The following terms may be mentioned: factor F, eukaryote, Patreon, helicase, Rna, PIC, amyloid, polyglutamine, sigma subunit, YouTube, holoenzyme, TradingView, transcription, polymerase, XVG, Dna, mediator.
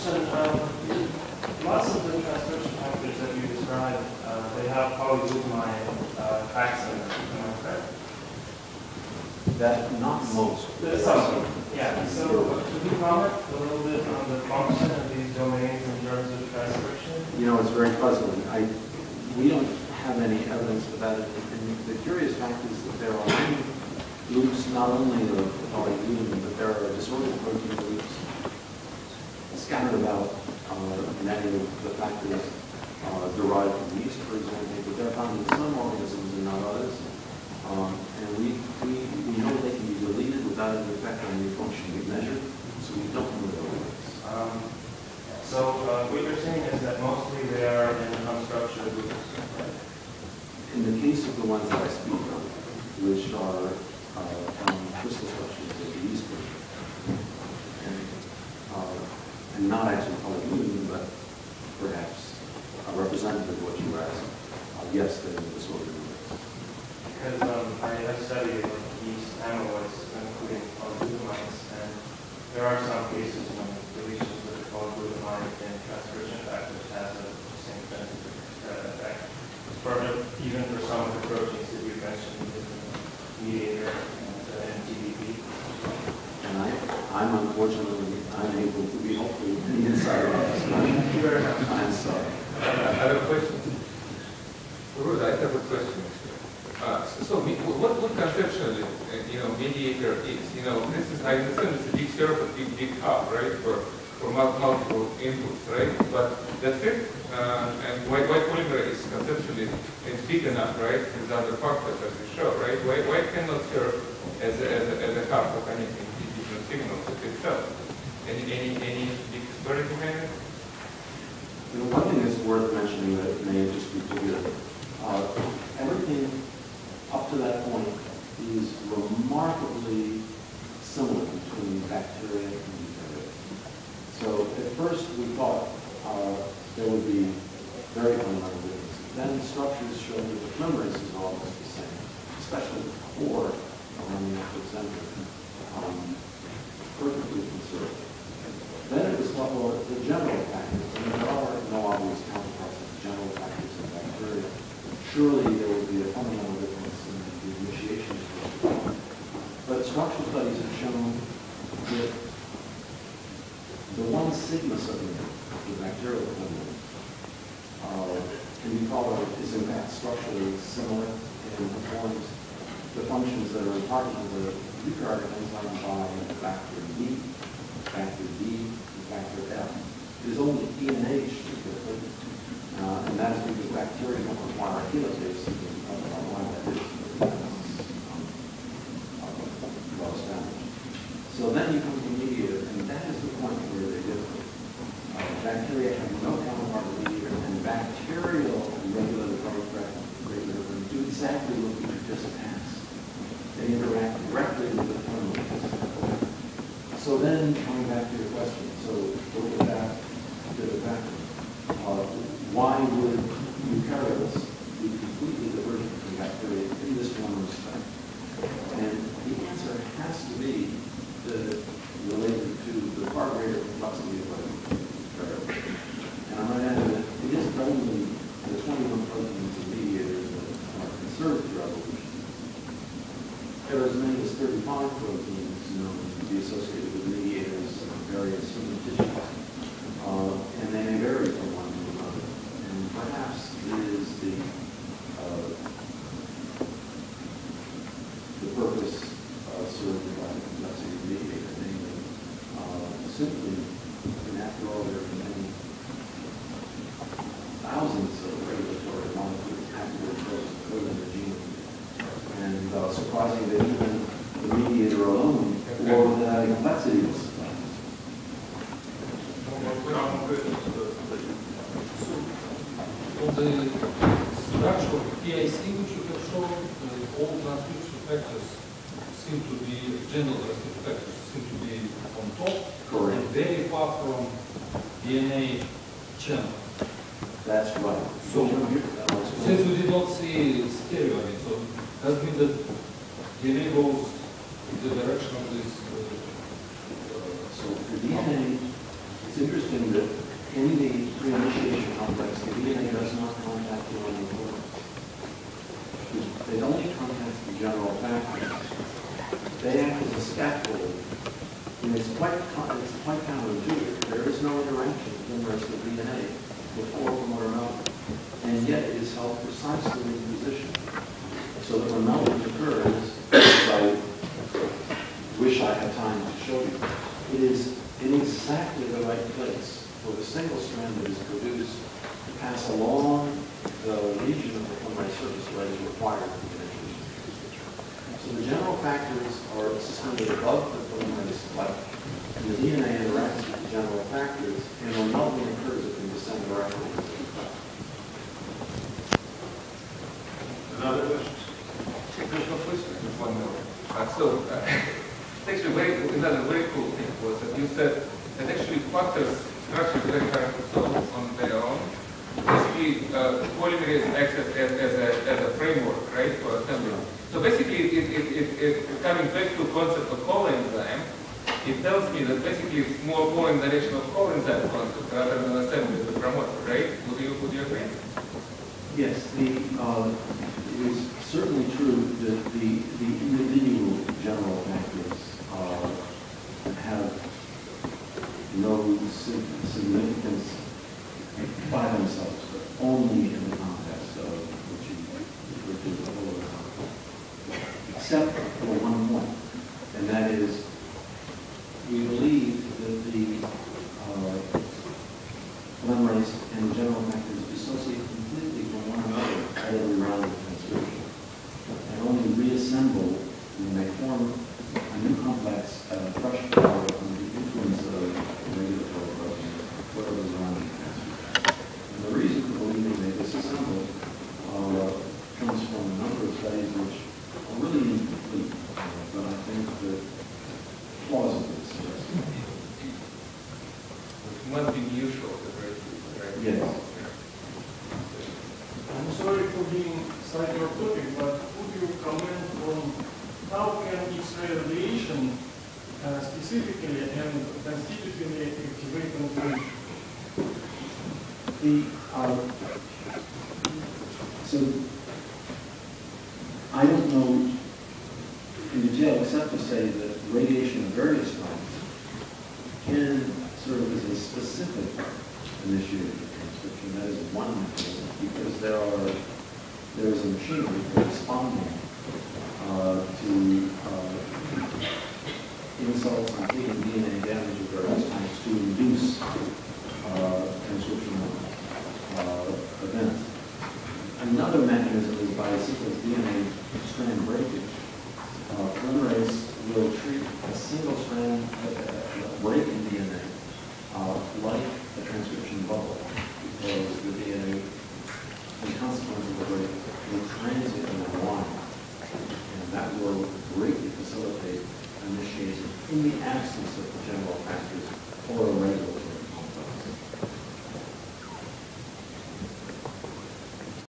question. Lots of the transcription factors that you described, they have polyglutamine packs in them, correct? That not most. There's some. Yeah. So could you comment a little bit on the function of these domains in terms of transcription? You know, it's very puzzling. We don't have any evidence for that. And the curious fact is that there are many loops, not only of polyglutamine, but there are disordered protein loops scattered about many of the factors derived from yeast, for example, but they're found in some organisms and not others. And we know they can be deleted without an effect on the function we measured, so we don't know their works. So what you're saying is that mostly they are in unstructured loops, right? In the case of the ones that I speak of, which are found in crystal structures of the yeast and not actually polyglutamine, but perhaps representative of what you were asking. Yes, they're in disorder. Because I have studied yeast amyloids, including polyglutamides, and there are some cases when deletions with polyglutamine and transcription factors has a distinct effect. Even for some of the proteins that you mentioned, mediator and TDP. And I'm unfortunately unable to be helpful in the inside of this discussion. I'm sorry. I have a question. Ruth, I have a question. So what conceptually, mediator is? This is, I understand it's a big circuit, big hub, right, for multiple inputs, right? But that's it. And why polymerase conceptually is big enough, right? With other factors as we show, right? Why cannot serve as a hub for connecting different signals with itself? Any big story behind it? One thing that's worth mentioning that may just be clear. Everything up to that point is remarkably similar between bacteria and eukaryotes. So at first we thought there would be very unlike differences. Then the structures show that the polymerase is almost the same, especially the core around the active center, perfectly conserved. Then it was thought, well, the general factors, and there are no obvious counterparts of the general factors in bacteria. Surely there would be a fundamental difference in the initiation structure. But structural studies have shown that the one sigma subunit of the bacterial polymerase can be thought of as in fact structurally similar and performs the functions that are important to the eukaryotic enzyme by factor B, factor D, and factor F. It is only DNH that and that is because bacteria don't require a helicase because well established. So then you come to mediator, and that is the point where they differ. Bacteria have no counterpart to mediator, and bacterial regulatory do exactly what we just asked. They interact directly with the polymerase. So then coming back to your question, so we'll get back to the factor. Why would eukaryotes be completely divergent from bacteria in this one respect? And the answer has to be related to the far greater complexity of eukaryotes. And I might add that it is probably the 21 proteins and mediators that are conserved throughout evolution. There are as many as 35 proteins known to be associated with mediators of various human tissues. And they may vary from one. Perhaps it is the purpose served by the complexity of mediator, namely simply, and after all, there are many thousands of regulatory molecules actively present within the genome, and surprising that even the mediator alone, or the complexity was surprising. The structure of PIC, which you have shown, all transcription factors seem to be general transcription factors seem to be on top. Correct. And very far from DNA channel. That's right. So since we did not see stereo, so that means that DNA goes in the direction of this. So the DNA, it's interesting. in the reinitiation complex, the DNA does not contact the RNA. It only contacts the general factors. They act as a scaffold, and it's quite counterintuitive. There is no interaction in the rest of the DNA with all promoter melting, and yet it is held precisely in the position so that when melting occurs, I wish I had time to show you, it is in exactly the right place where the single strand that is produced to pass along the region of the polymerase surface that is required for the initiation. So the general factors are suspended above the polymerase level. And the DNA interacts with the general factors, and when melting occurs, it can descend directly into the cloud. Another question? There's no question. There's one more. Actually, another very cool thing was that you said that actually quarters structure very hard to solve on their own. Basically, polymerase acts as a framework, right, for assembly. So basically, it coming back to the concept of holoenzyme, it tells me that basically it's more going in the direction of holoenzyme concept rather than assembly with the promoter, right? Would you agree? Yes. It is certainly true that the individual general factors have no significance by themselves, but only in the context of what you refer to as the holoenzyme. Except for one point, and that is we believe that the polymerase and the general factors dissociate completely from one another at every round of transcription, and only reassemble when they form a new complex at a fresh flower under the influence of the regulatory protein, whatever is around the transcript. And the reason for believing they disassemble comes from a number of studies which are really incomplete, but I think that plausibly suggest. It must be usual, right? Yes. I'm sorry for being psychotic, but could you comment on how can X-ray radiation specifically and constitutively activate inflammation? So I don't know in detail except to say that radiation of various kinds can serve as a specific initiator of transcription. That is one mechanism, because there is a machinery corresponding to insults, including DNA damage of various kinds, to induce transcriptional events. Another mechanism is by a sequence DNA strand breakage. Polymerase will treat a single strand break in DNA like a transcription bubble, because the DNA, in consequence of the break, will transit in a line, and that will greatly facilitate initiation in the absence of the general factors or a